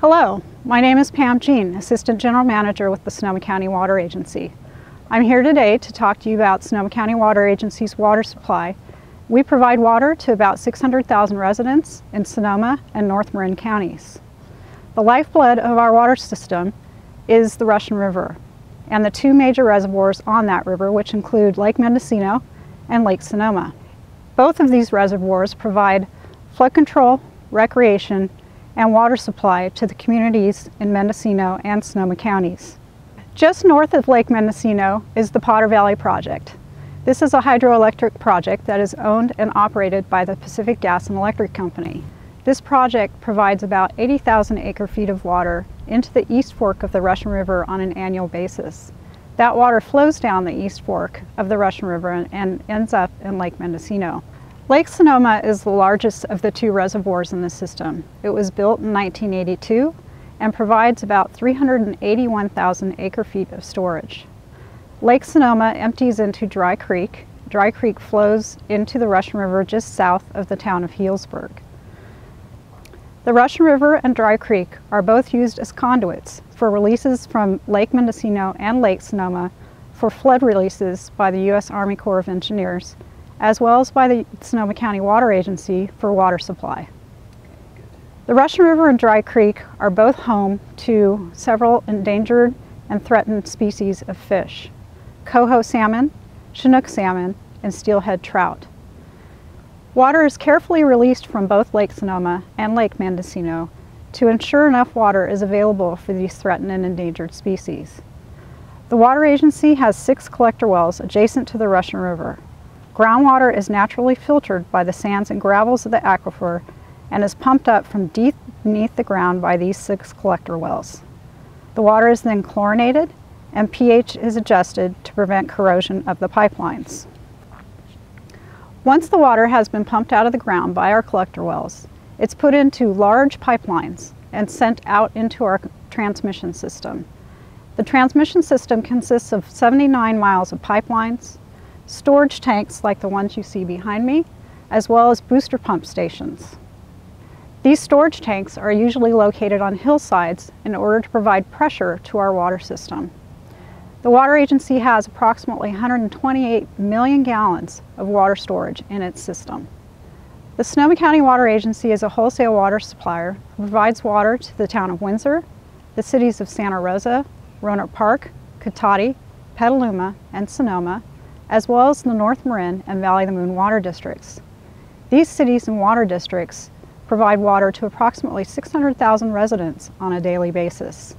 Hello, my name is Pam Jeane, Assistant General Manager with the Sonoma County Water Agency. I'm here today to talk to you about Sonoma County Water Agency's water supply. We provide water to about 600,000 residents in Sonoma and North Marin counties. The lifeblood of our water system is the Russian River and the two major reservoirs on that river, which include Lake Mendocino and Lake Sonoma. Both of these reservoirs provide flood control, recreation, and water supply to the communities in Mendocino and Sonoma counties. Just north of Lake Mendocino is the Potter Valley Project. This is a hydroelectric project that is owned and operated by the Pacific Gas and Electric Company. This project provides about 80,000 acre-feet of water into the East Fork of the Russian River on an annual basis. That water flows down the East Fork of the Russian River and ends up in Lake Mendocino. Lake Sonoma is the largest of the two reservoirs in the system. It was built in 1982 and provides about 381,000 acre-feet of storage. Lake Sonoma empties into Dry Creek. Dry Creek flows into the Russian River just south of the town of Healdsburg. The Russian River and Dry Creek are both used as conduits for releases from Lake Mendocino and Lake Sonoma for flood releases by the U.S. Army Corps of Engineers, as well as by the Sonoma County Water Agency for water supply. The Russian River and Dry Creek are both home to several endangered and threatened species of fish: Coho salmon, Chinook salmon, and steelhead trout. Water is carefully released from both Lake Sonoma and Lake Mendocino to ensure enough water is available for these threatened and endangered species. The Water Agency has 6 collector wells adjacent to the Russian River. Groundwater is naturally filtered by the sands and gravels of the aquifer and is pumped up from deep beneath the ground by these 6 collector wells. The water is then chlorinated and pH is adjusted to prevent corrosion of the pipelines. Once the water has been pumped out of the ground by our collector wells, it's put into large pipelines and sent out into our transmission system. The transmission system consists of 79 miles of pipelines, storage tanks like the ones you see behind me, as well as booster pump stations. These storage tanks are usually located on hillsides in order to provide pressure to our water system. The Water Agency has approximately 128 million gallons of water storage in its system. The Sonoma County Water Agency is a wholesale water supplier who provides water to the town of Windsor, the cities of Santa Rosa, Rohnert Park, Cotati, Petaluma, and Sonoma, as well as the North Marin and Valley of the Moon water districts. These cities and water districts provide water to approximately 600,000 residents on a daily basis.